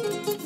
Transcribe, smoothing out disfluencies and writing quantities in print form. Ya